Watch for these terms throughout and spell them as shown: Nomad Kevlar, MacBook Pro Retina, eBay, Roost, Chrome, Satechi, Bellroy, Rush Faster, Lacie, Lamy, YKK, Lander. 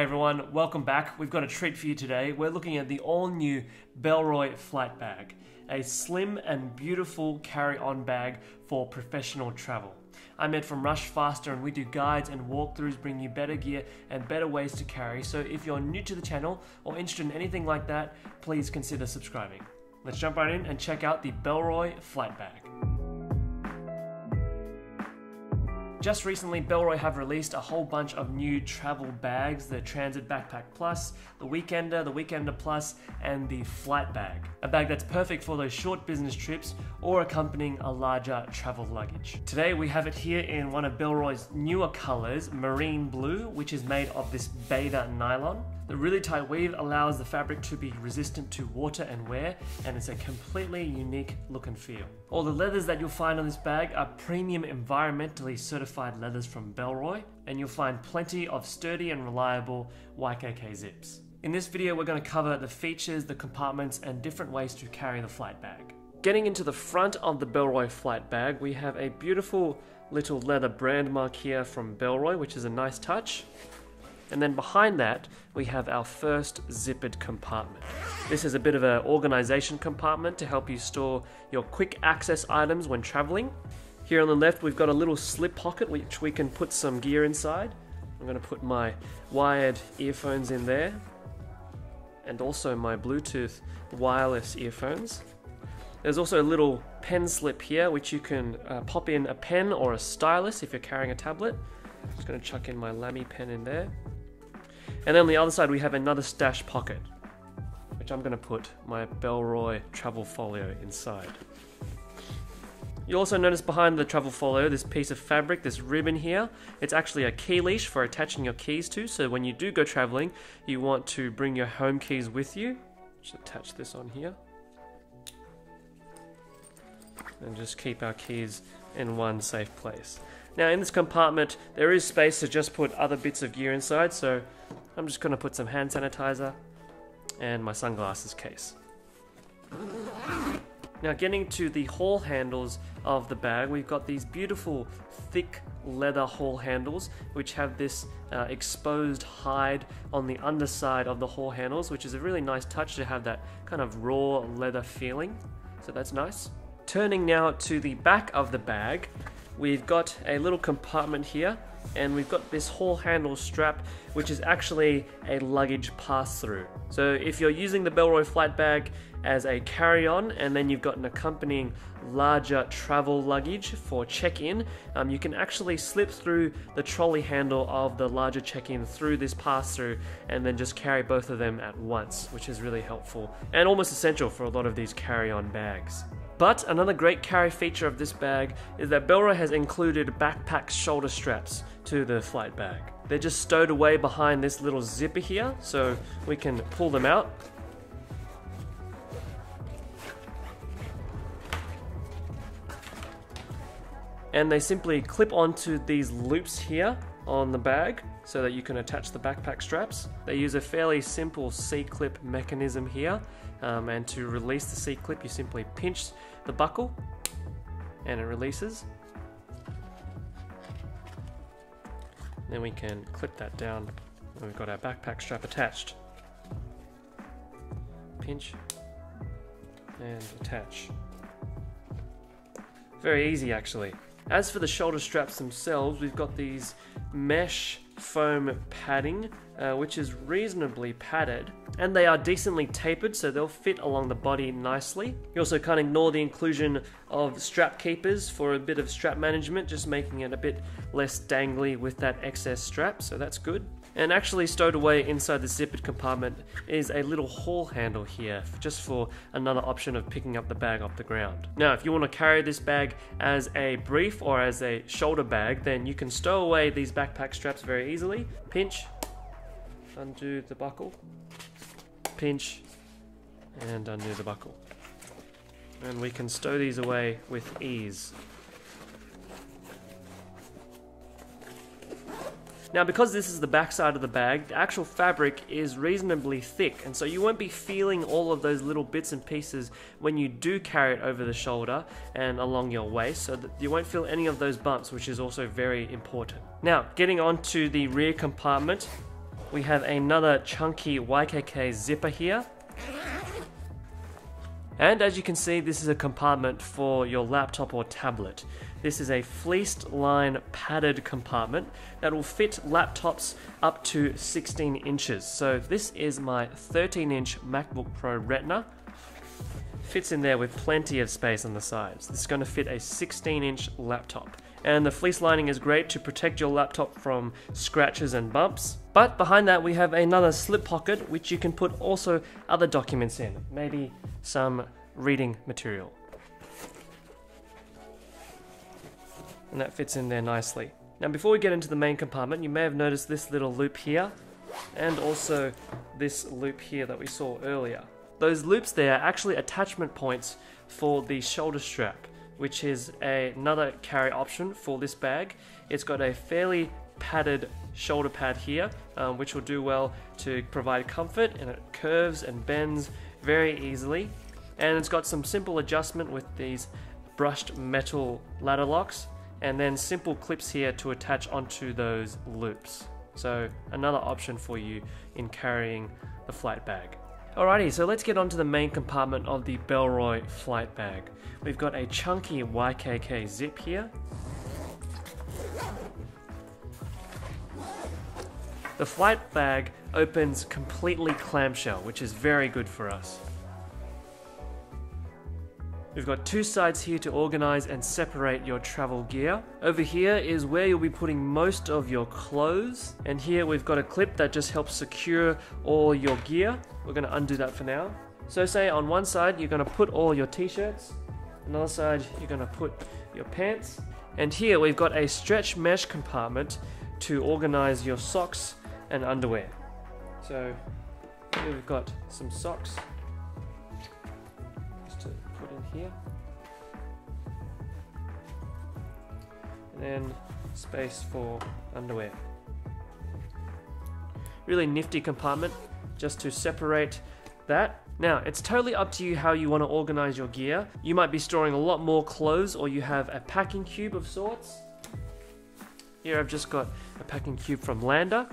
Hey everyone, welcome back. We've got a treat for you today. We're looking at the all-new Bellroy flat bag, a slim and beautiful carry-on bag for professional travel. I'm Ed from Rush Faster and we do guides and walkthroughs, bring you better gear and better ways to carry. So if you're new to the channel or interested in anything like that, please consider subscribing. Let's jump right in and check out the Bellroy flat bag. Just recently, Bellroy have released a whole bunch of new travel bags, the Transit Backpack Plus, the Weekender Plus, and the Flat Bag. A bag that's perfect for those short business trips or accompanying a larger travel luggage. Today we have it here in one of Bellroy's newer colors, Marine Blue, which is made of this Beta nylon. The really tight weave allows the fabric to be resistant to water and wear, and it's a completely unique look and feel. All the leathers that you'll find on this bag are premium environmentally certified leathers from Bellroy, and you'll find plenty of sturdy and reliable YKK zips. In this video, we're going to cover the features, the compartments, and different ways to carry the flat bag. Getting into the front of the Bellroy flat bag, we have a beautiful little leather brand mark here from Bellroy, which is a nice touch. And then behind that, we have our first zippered compartment. This is a bit of an organization compartment to help you store your quick access items when traveling. Here on the left, we've got a little slip pocket which we can put some gear inside. I'm going to put my wired earphones in there and also my Bluetooth wireless earphones. There's also a little pen slip here which you can pop in a pen or a stylus if you're carrying a tablet. I'm just going to chuck in my Lamy pen in there. And then on the other side, we have another stash pocket, which I'm going to put my Bellroy travel folio inside. You'll also notice behind the travel folio, this piece of fabric, this ribbon here. It's actually a key leash for attaching your keys to, so when you do go traveling, you want to bring your home keys with you. Just attach this on here. And just keep our keys in one safe place. Now in this compartment, there is space to just put other bits of gear inside, so I'm just going to put some hand sanitizer and my sunglasses case. Now getting to the haul handles of the bag, we've got these beautiful thick leather haul handles which have this exposed hide on the underside of the haul handles, which is a really nice touch to have that kind of raw leather feeling, so that's nice. Turning now to the back of the bag, we've got a little compartment here and we've got this haul handle strap which is actually a luggage pass-through. So if you're using the Bellroy flat bag as a carry-on and then you've got an accompanying larger travel luggage for check-in, you can actually slip through the trolley handle of the larger check-in through this pass-through and then just carry both of them at once, which is really helpful and almost essential for a lot of these carry-on bags. But another great carry feature of this bag is that Bellroy has included backpack shoulder straps to the flat bag. They're just stowed away behind this little zipper here, so we can pull them out. And they simply clip onto these loops here on the bag so that you can attach the backpack straps. They use a fairly simple C-clip mechanism here, and to release the C-clip you simply pinch the buckle and it releases. Then we can clip that down and we've got our backpack strap attached. Pinch and attach. Very easy actually. As for the shoulder straps themselves, we've got these mesh foam padding, which is reasonably padded, and they are decently tapered so they'll fit along the body nicely. You also can't ignore the inclusion of strap keepers for a bit of strap management, just making it a bit less dangly with that excess strap, so that's good. And actually stowed away inside the zippered compartment is a little haul handle here, just for another option of picking up the bag off the ground. Now if you want to carry this bag as a brief or as a shoulder bag, then you can stow away these backpack straps very easily. Pinch, undo the buckle, pinch and undo the buckle. And we can stow these away with ease. Now because this is the back side of the bag, the actual fabric is reasonably thick and so you won't be feeling all of those little bits and pieces when you do carry it over the shoulder and along your waist, so that you won't feel any of those bumps, which is also very important. Now getting on to the rear compartment, We have another chunky YKK zipper here. And as you can see, this is a compartment for your laptop or tablet. This is a fleeced line padded compartment that will fit laptops up to 16 inches. So this is my 13-inch MacBook Pro Retina. Fits in there with plenty of space on the sides. This is going to fit a 16-inch laptop. And the fleece lining is great to protect your laptop from scratches and bumps. But behind that we have another slip pocket which you can put also other documents in, maybe some reading material. And that fits in there nicely. Now before we get into the main compartment, you may have noticed this little loop here and also this loop here that we saw earlier. Those loops there are actually attachment points for the shoulder strap, which is another carry option for this bag. It's got a fairly padded shoulder pad here, which will do well to provide comfort, and it curves and bends very easily. And it's got some simple adjustment with these brushed metal ladder locks, and then simple clips here to attach onto those loops. So another option for you in carrying the flight bag. Alrighty, so let's get onto the main compartment of the Bellroy flight bag. We've got a chunky YKK zip here. The flight bag opens completely clamshell, which is very good for us. We've got two sides here to organize and separate your travel gear. Over here is where you'll be putting most of your clothes. And here we've got a clip that just helps secure all your gear. We're going to undo that for now. So say on one side, you're going to put all your t-shirts. On the other side, you're going to put your pants. And here we've got a stretch mesh compartment to organize your socks and underwear. So here we've got some socks. Here, and then space for underwear. Really nifty compartment just to separate that. Now it's totally up to you how you want to organize your gear. You might be storing a lot more clothes, or you have a packing cube of sorts. Here I've just got a packing cube from Lander,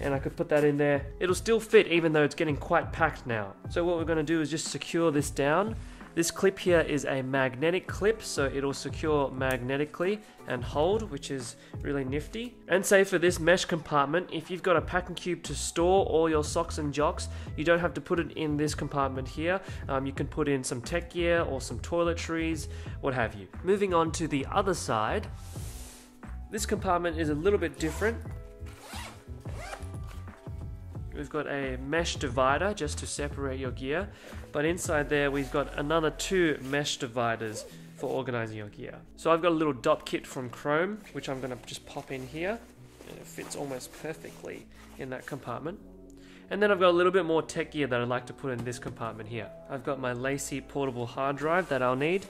and I could put that in there. It'll still fit even though it's getting quite packed now. So what we're going to do is just secure this down. This clip here is a magnetic clip, so it'll secure magnetically and hold, which is really nifty. And say for this mesh compartment, if you've got a packing cube to store all your socks and jocks, you don't have to put it in this compartment here. You can put in some tech gear or some toiletries, what have you. Moving on to the other side, this compartment is a little bit different. We've got a mesh divider just to separate your gear, but inside there we've got another two mesh dividers for organizing your gear. So I've got a little dop kit from Chrome, which I'm going to just pop in here, and it fits almost perfectly in that compartment. And then I've got a little bit more tech gear that I'd like to put in this compartment here. I've got my Lacie portable hard drive that I'll need.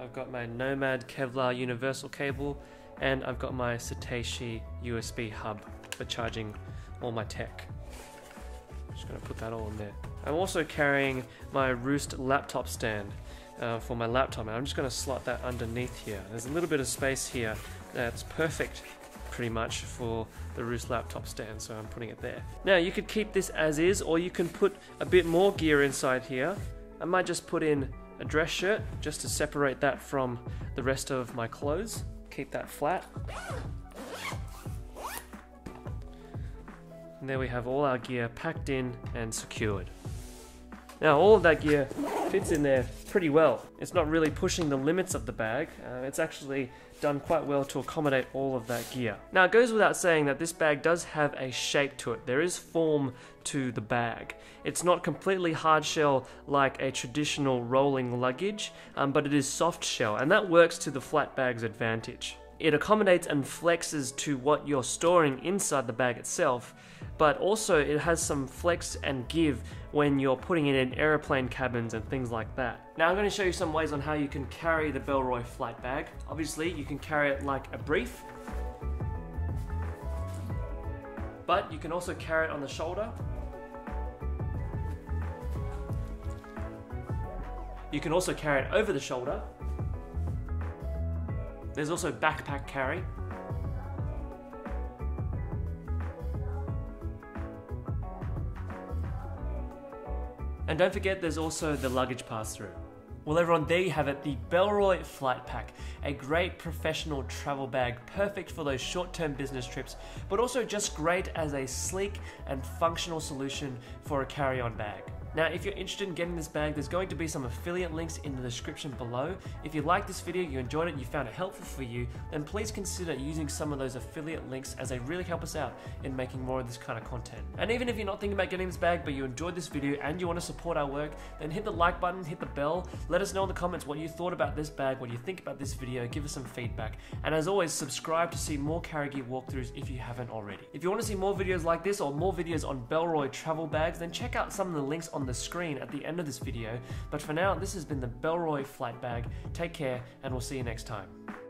I've got my Nomad Kevlar universal cable, and I've got my Satechi USB hub for charging all my tech. I'm just going to put that all in there. I'm also carrying my Roost laptop stand for my laptop, and I'm just going to slot that underneath here. There's a little bit of space here that's perfect pretty much for the Roost laptop stand, so I'm putting it there. Now you could keep this as is, or you can put a bit more gear inside here. I might just put in a dress shirt just to separate that from the rest of my clothes. Keep that flat. And there we have all our gear packed in and secured. Now all of that gear fits in there pretty well. It's not really pushing the limits of the bag. It's actually done quite well to accommodate all of that gear. Now it goes without saying that this bag does have a shape to it. There is form to the bag. It's not completely hard shell like a traditional rolling luggage, but it is soft shell, and that works to the flat bag's advantage. It accommodates and flexes to what you're storing inside the bag itself, but also it has some flex and give when you're putting it in airplane cabins and things like that. Now I'm going to show you some ways on how you can carry the Bellroy flight bag. Obviously you can carry it like a brief, but you can also carry it on the shoulder. You can also carry it over the shoulder. There's also backpack carry. And don't forget there's also the luggage pass-through. Well everyone, there you have it, the Bellroy Flight Pack, a great professional travel bag, perfect for those short-term business trips, but also just great as a sleek and functional solution for a carry-on bag. Now, if you're interested in getting this bag, there's going to be some affiliate links in the description below. If you liked this video, you enjoyed it, you found it helpful for you, then please consider using some of those affiliate links as they really help us out in making more of this kind of content. And even if you're not thinking about getting this bag, but you enjoyed this video and you want to support our work, then hit the like button, hit the bell, let us know in the comments what you thought about this bag, what you think about this video, give us some feedback. And as always, subscribe to see more carry gear walkthroughs if you haven't already. If you want to see more videos like this or more videos on Bellroy travel bags, then check out some of the links on the screen at the end of this video. But for now, this has been the Bellroy Flight Bag. Take care, and we'll see you next time.